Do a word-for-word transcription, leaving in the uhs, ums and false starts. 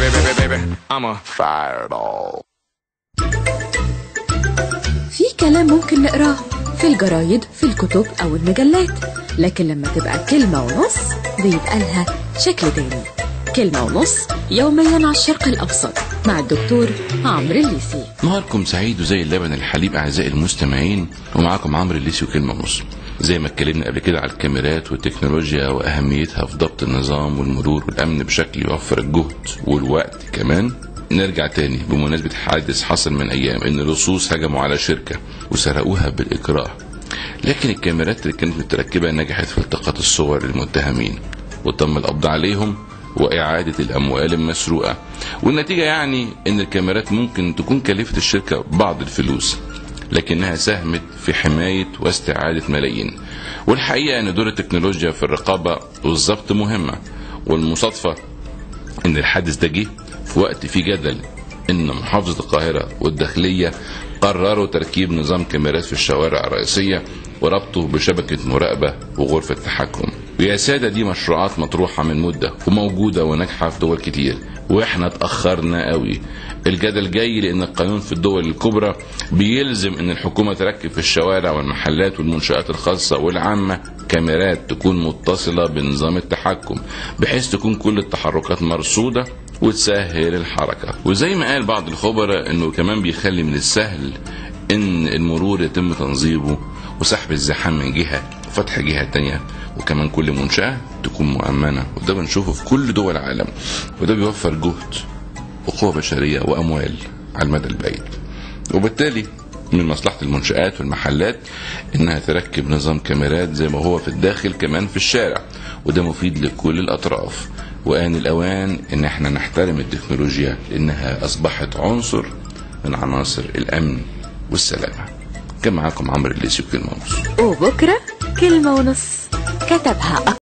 baby, baby, baby, I'm a fireball. في كلام ممكن نقراه في الجرايد، في الكتب أو المجلات، لكن لما تبقى كلمة ونص بيبقى لها شكل تاني. كلمة ونص يوميا على الشرق الأوسط مع الدكتور عمرو الليثي. نهاركم سعيد وزي اللبن الحليب أعزائي المستمعين، ومعاكم عمرو الليثي وكلمة ونص. زي ما اتكلمنا قبل كده على الكاميرات والتكنولوجيا واهميتها في ضبط النظام والمرور والامن بشكل يوفر الجهد والوقت كمان، نرجع تاني بمناسبة حادث حصل من ايام ان لصوص هجموا على شركة وسرقوها بالاكراه، لكن الكاميرات اللي كانت متركبة نجحت في التقاط الصور للمتهمين وتم القبض عليهم واعادة الاموال المسروقة، والنتيجة يعني ان الكاميرات ممكن تكون كلفت الشركة بعض الفلوس لكنها ساهمت في حماية واستعادة ملايين. والحقيقة أن دور التكنولوجيا في الرقابة والضبط مهمة، والمصادفة أن الحادث ده جه في وقت في جدل أن محافظة القاهرة والداخلية قرروا تركيب نظام كاميرات في الشوارع الرئيسية وربطه بشبكة مراقبة وغرفة تحكم. ويا سادة دي مشروعات مطروحة من مدة وموجودة وناجحة في دول كتير، واحنا اتأخرنا قوي. الجدل جاي لأن القانون في الدول الكبرى بيلزم أن الحكومة تركب في الشوارع والمحلات والمنشآت الخاصة والعامة كاميرات تكون متصلة بنظام التحكم بحيث تكون كل التحركات مرصودة وتسهل الحركة. وزي ما قال بعض الخبراء أنه كمان بيخلي من السهل أن المرور يتم تنظيمه وسحب الزحام من جهة وفتح جهة تانية، وكمان كل منشأة تكون مؤمنة، وده بنشوفه في كل دول العالم، وده بيوفر جهد وقوة بشرية وأموال على المدى البعيد. وبالتالي من مصلحة المنشآت والمحلات إنها تركب نظام كاميرات زي ما هو في الداخل كمان في الشارع، وده مفيد لكل الأطراف. وآن الأوان إن احنا نحترم التكنولوجيا لأنها أصبحت عنصر من عناصر الأمن والسلامة. كان معاكم عمرو الليثي وكلمة ونص. وبكرة كلمة ونص كتبها